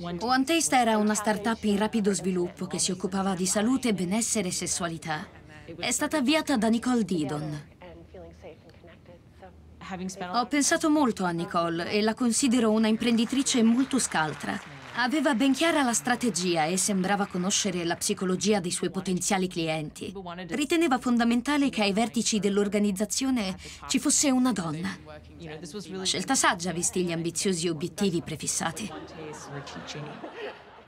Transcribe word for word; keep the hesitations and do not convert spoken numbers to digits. One Taste era una start-up in rapido sviluppo che si occupava di salute, benessere e sessualità. È stata avviata da Nicole Daedone. Ho pensato molto a Nicole e la considero una imprenditrice molto scaltra. Aveva ben chiara la strategia e sembrava conoscere la psicologia dei suoi potenziali clienti. Riteneva fondamentale che ai vertici dell'organizzazione ci fosse una donna. Una scelta saggia, visti gli ambiziosi obiettivi prefissati.